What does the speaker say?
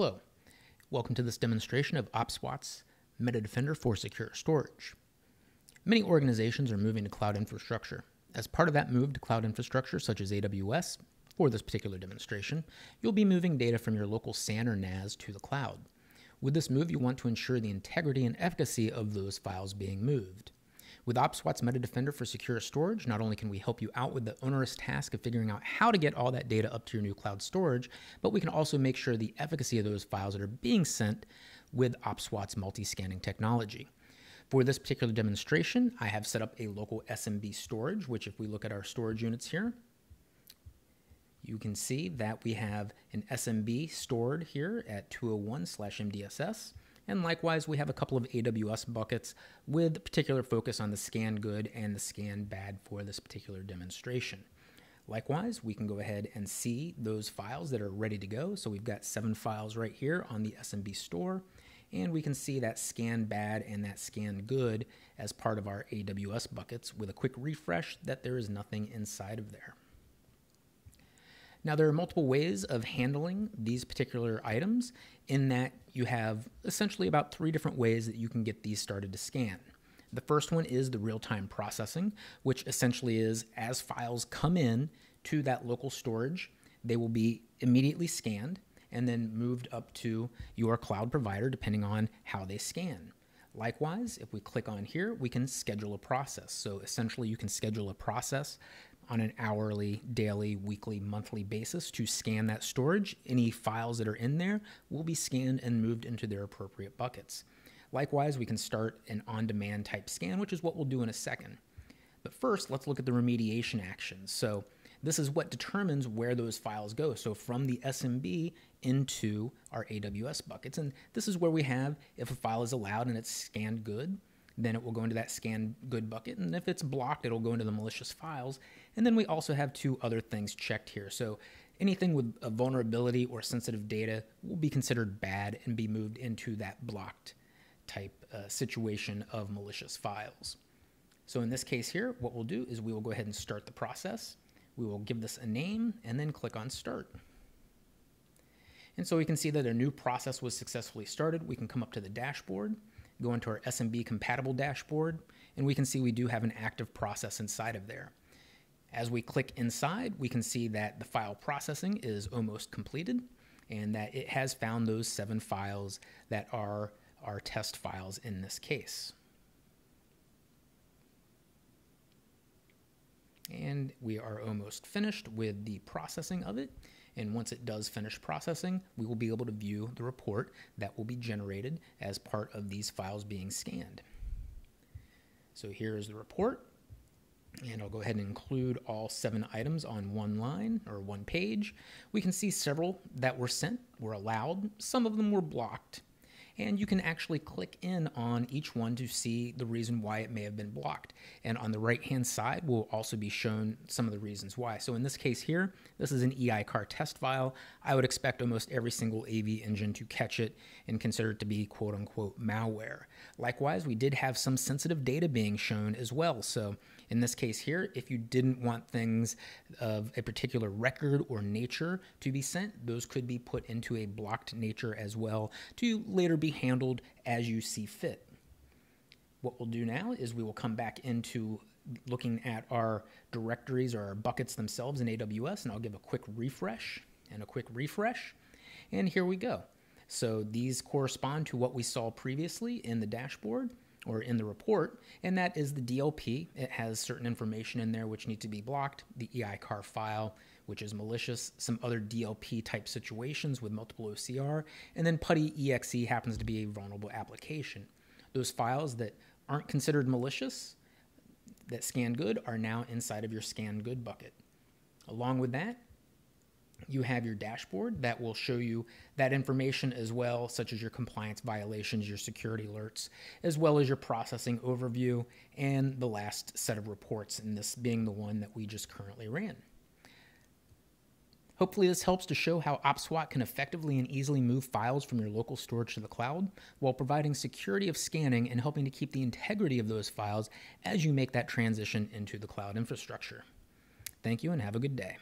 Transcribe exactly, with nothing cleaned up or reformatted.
Hello, welcome to this demonstration of OPSWAT's MetaDefender for Secure Storage. Many organizations are moving to cloud infrastructure. As part of that move to cloud infrastructure, such as A W S, for this particular demonstration, you'll be moving data from your local SAN or NAS to the cloud. With this move, you want to ensure the integrity and efficacy of those files being moved. With OPSWAT's MetaDefender for Secure Storage, not only can we help you out with the onerous task of figuring out how to get all that data up to your new cloud storage, but we can also make sure the efficacy of those files that are being sent with OPSWAT's multi-scanning technology. For this particular demonstration, I have set up a local S M B storage, which if we look at our storage units here, you can see that we have an S M B stored here at two oh one slash M D S S. And likewise, we have a couple of A W S buckets with particular focus on the scan good and the scan bad for this particular demonstration. Likewise, we can go ahead and see those files that are ready to go. So we've got seven files right here on the S M B store, and we can see that scan bad and that scan good as part of our A W S buckets with a quick refresh that there is nothing inside of there. Now, there are multiple ways of handling these particular items in that you have essentially about three different ways that you can get these started to scan. The first one is the real-time processing, which essentially is as files come in to that local storage, they will be immediately scanned and then moved up to your cloud provider depending on how they scan. Likewise, if we click on here, we can schedule a process. So essentially you can schedule a process on an hourly, daily, weekly, monthly basis to scan that storage. Any files that are in there will be scanned and moved into their appropriate buckets. Likewise, we can start an on-demand type scan, which is what we'll do in a second. But first, let's look at the remediation actions. So this is what determines where those files go. So from the S M B into our A W S buckets. And this is where we have, if a file is allowed and it's scanned good, then it will go into that scan good bucket. And if it's blocked, it'll go into the malicious files. And then we also have two other things checked here. So anything with a vulnerability or sensitive data will be considered bad and be moved into that blocked type uh, situation of malicious files. So in this case here, what we'll do is we will go ahead and start the process. We will give this a name and then click on start. And so we can see that a new process was successfully started. We can come up to the dashboard, go into our S M B compatible dashboard, and we can see we do have an active process inside of there. As we click inside, we can see that the file processing is almost completed and that it has found those seven files that are our test files in this case. And we are almost finished with the processing of it. And once it does finish processing, we will be able to view the report that will be generated as part of these files being scanned. So here is the report, and I'll go ahead and include all seven items on one line or one page. We can see several that were sent were allowed, some of them were blocked, and you can actually click in on each one to see the reason why it may have been blocked. And on the right-hand side, we'll also be shown some of the reasons why. So in this case here, this is an E I car test file. I would expect almost every single A V engine to catch it and consider it to be quote unquote malware. Likewise, we did have some sensitive data being shown as well. So in this case here, if you didn't want things of a particular record or nature to be sent, those could be put into a blocked nature as well to later be handled as you see fit. What we'll do now is we will come back into looking at our directories or our buckets themselves in A W S, and I'll give a quick refresh and a quick refresh. And here we go. So these correspond to what we saw previously in the dashboard or in the report, and that is the D L P. It has certain information in there which need to be blocked, the E I car file, which is malicious, some other D L P type situations with multiple O C R, and then PuTTY dot E X E happens to be a vulnerable application. Those files that aren't considered malicious, that scan good, are now inside of your scan good bucket. Along with that, you have your dashboard that will show you that information as well, such as your compliance violations, your security alerts, as well as your processing overview and the last set of reports, and this being the one that we just currently ran. Hopefully this helps to show how OPSWAT can effectively and easily move files from your local storage to the cloud while providing security of scanning and helping to keep the integrity of those files as you make that transition into the cloud infrastructure. Thank you and have a good day.